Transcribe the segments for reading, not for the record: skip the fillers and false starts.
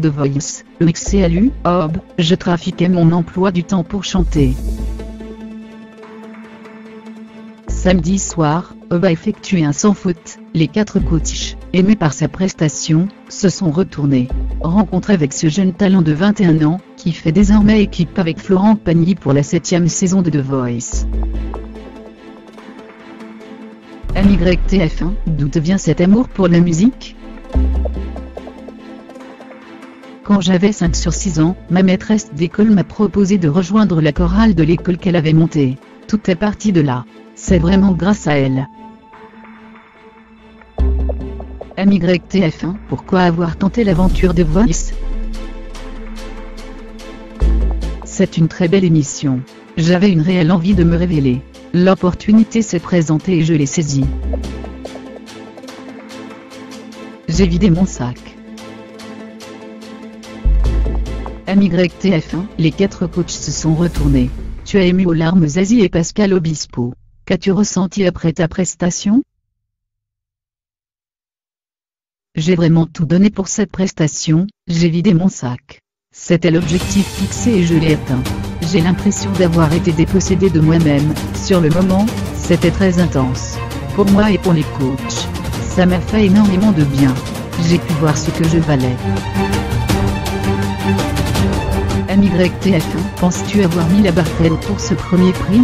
The Voice, le XCLU, Hobbs, je trafiquais mon emploi du temps pour chanter. Samedi soir, Hobbs a effectué un sans-faute, les quatre coachs, aimés par sa prestation, se sont retournés. Rencontre avec ce jeune talent de 21 ans, qui fait désormais équipe avec Florent Pagny pour la 7e saison de The Voice. MYTF1, d'où te vient cet amour pour la musique? Quand j'avais 5 sur 6 ans, ma maîtresse d'école m'a proposé de rejoindre la chorale de l'école qu'elle avait montée. Tout est parti de là. C'est vraiment grâce à elle. MYTF1, pourquoi avoir tenté l'aventure de Voice? C'est une très belle émission. J'avais une réelle envie de me révéler. L'opportunité s'est présentée et je l'ai saisie. J'ai vidé mon sac. MYTF1, les quatre coachs se sont retournés. Tu as ému aux larmes Zazie et Pascal Obispo. Qu'as-tu ressenti après ta prestation? J'ai vraiment tout donné pour cette prestation, j'ai vidé mon sac. C'était l'objectif fixé et je l'ai atteint. J'ai l'impression d'avoir été dépossédé de moi-même, sur le moment, c'était très intense. Pour moi et pour les coachs, ça m'a fait énormément de bien. J'ai pu voir ce que je valais. MYTF1, penses-tu avoir mis la barre très haute pour ce premier prix?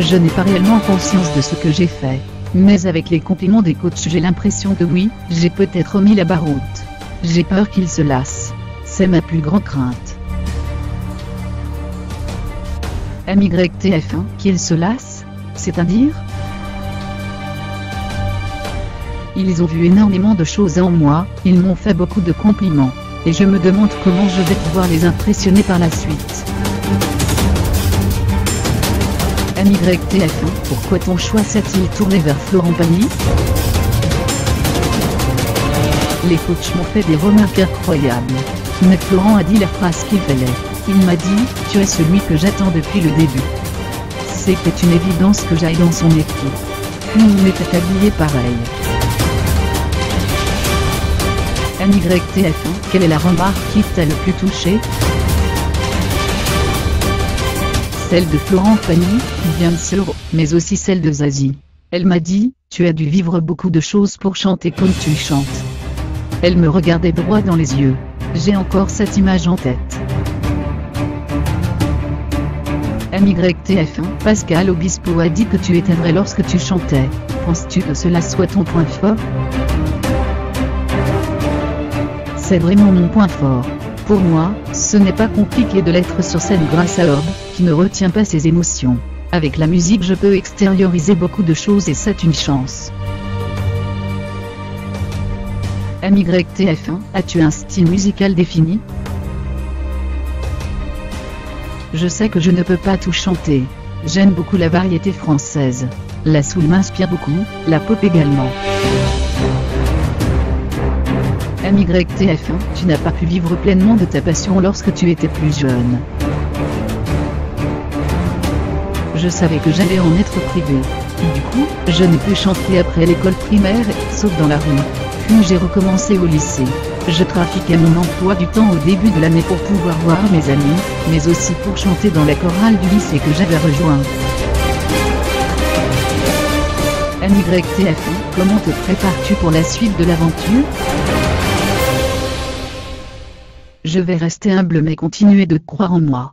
Je n'ai pas réellement conscience de ce que j'ai fait. Mais avec les compliments des coachs j'ai l'impression que oui, j'ai peut-être remis la barre haute. J'ai peur qu'ils se lassent. C'est ma plus grande crainte. MYTF1, qu'ils se lassent? C'est-à-dire? Ils ont vu énormément de choses en moi, ils m'ont fait beaucoup de compliments. Et je me demande comment je vais pouvoir les impressionner par la suite. MYTF1, pourquoi ton choix s'est-il tourné vers Florent Pagny? Les coachs m'ont fait des remarques incroyables. Mais Florent a dit la phrase qu'il fallait. Il m'a dit, tu es celui que j'attends depuis le début. C'était une évidence que j'aille dans son équipe. Nous on était habillés pareil. MYTF1, quelle est la remarque qui t'a le plus touché? Celle de Florent Pagny, bien sûr, mais aussi celle de Zazie. Elle m'a dit, tu as dû vivre beaucoup de choses pour chanter comme tu chantes. Elle me regardait droit dans les yeux. J'ai encore cette image en tête. MYTF1, Pascal Obispo a dit que tu étais vrai lorsque tu chantais. Penses-tu que cela soit ton point fort? C'est vraiment mon point fort. Pour moi, ce n'est pas compliqué de l'être sur scène grâce à Hobbs, qui ne retient pas ses émotions. Avec la musique je peux extérioriser beaucoup de choses et c'est une chance. MYTF1, as-tu un style musical défini? Je sais que je ne peux pas tout chanter. J'aime beaucoup la variété française. La soul m'inspire beaucoup, la pop également. MYTF1, tu n'as pas pu vivre pleinement de ta passion lorsque tu étais plus jeune. Je savais que j'allais en être privé. Du coup, je n'ai pu chanter après l'école primaire, sauf dans la rue. Puis j'ai recommencé au lycée. Je trafiquais mon emploi du temps au début de l'année pour pouvoir voir mes amis, mais aussi pour chanter dans la chorale du lycée que j'avais rejoint. MYTF1, comment te prépares-tu pour la suite de l'aventure? Je vais rester humble mais continuer de croire en moi.